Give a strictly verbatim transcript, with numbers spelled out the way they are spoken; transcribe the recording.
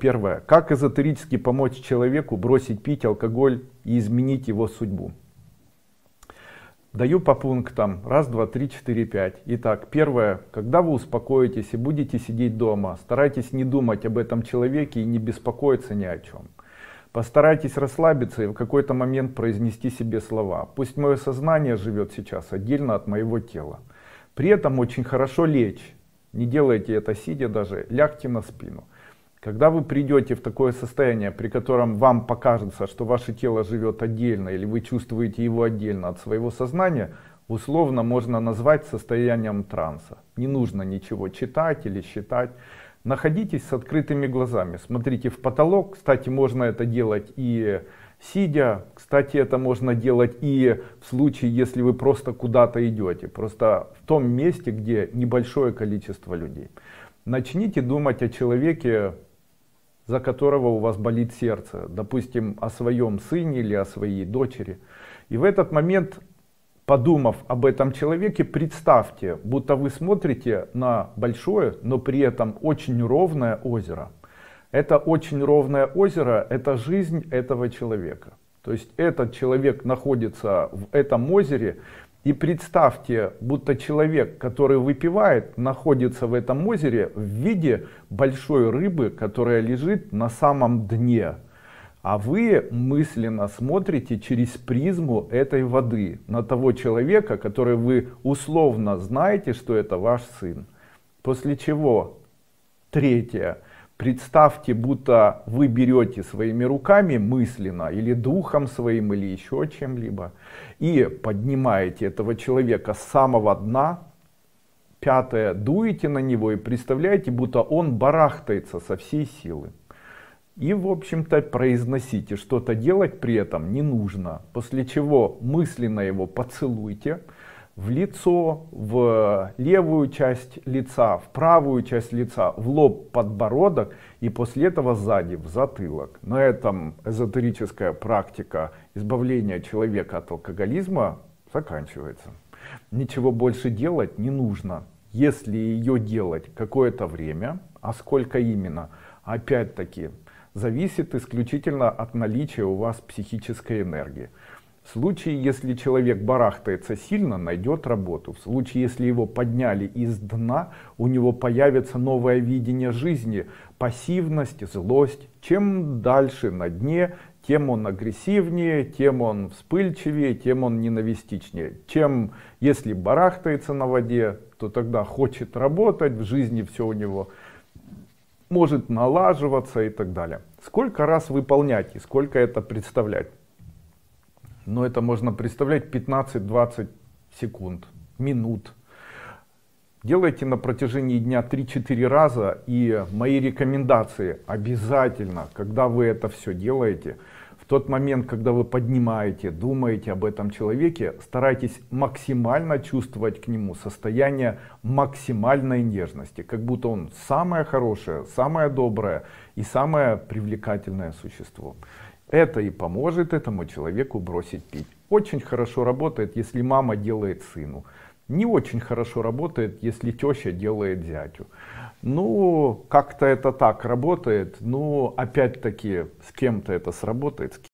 Первое. Как эзотерически помочь человеку бросить пить алкоголь и изменить его судьбу? Даю по пунктам. Раз, два, три, четыре, пять. Итак, первое. Когда вы успокоитесь и будете сидеть дома, старайтесь не думать об этом человеке и не беспокоиться ни о чем. Постарайтесь расслабиться и в какой-то момент произнести себе слова. Пусть мое сознание живет сейчас отдельно от моего тела. При этом очень хорошо лечь. Не делайте это сидя даже, лягте на спину. Когда вы придете в такое состояние, при котором вам покажется, что ваше тело живет отдельно или вы чувствуете его отдельно от своего сознания, условно можно назвать состоянием транса. Не нужно ничего читать или считать. Находитесь с открытыми глазами, смотрите в потолок. Кстати, можно это делать и сидя, кстати, это можно делать и в случае, если вы просто куда-то идете, просто в том месте, где небольшое количество людей. Начните думать о человеке, за которого у вас болит сердце, допустим, о своем сыне или о своей дочери. И в этот момент, подумав об этом человеке, представьте, будто вы смотрите на большое, но при этом очень ровное озеро. Это очень ровное озеро, это жизнь этого человека. То есть этот человек находится в этом озере, и представьте, будто человек, который выпивает, находится в этом озере в виде большой рыбы, которая лежит на самом дне. А вы мысленно смотрите через призму этой воды на того человека, который вы условно знаете, что это ваш сын. После чего, третье. Представьте, будто вы берете своими руками мысленно или духом своим, или еще чем-либо, и поднимаете этого человека с самого дна. Пятое. Дуете на него и представляете, будто он барахтается со всей силы. И, в общем-то, произносите, что-то делать при этом не нужно. После чего мысленно его поцелуйте в лицо, в левую часть лица, в правую часть лица, в лоб, подбородок и после этого сзади, в затылок. На этом эзотерическая практика избавления человека от алкоголизма заканчивается. Ничего больше делать не нужно. Если ее делать какое-то время, а сколько именно, опять-таки, зависит исключительно от наличия у вас психической энергии. В случае, если человек барахтается сильно, найдет работу. В случае, если его подняли из дна, у него появится новое видение жизни, пассивность, злость. Чем дальше на дне, тем он агрессивнее, тем он вспыльчивее, тем он ненавистичнее. Чем, если барахтается на воде, то тогда хочет работать, в жизни все у него может налаживаться и так далее. Сколько раз выполнять и сколько это представлять? Но это можно представлять пятнадцать-двадцать секунд, минут. Делайте на протяжении дня три-четыре раза. И мои рекомендации: обязательно, когда вы это все делаете, в тот момент, когда вы поднимаете, думаете об этом человеке, старайтесь максимально чувствовать к нему состояние максимальной нежности, как будто он самое хорошее, самое доброе и самое привлекательное существо. Это и поможет этому человеку бросить пить. Очень хорошо работает, если мама делает сыну. Не очень хорошо работает, если теща делает зятю. Ну, как-то это так работает, но опять-таки с кем-то это сработает.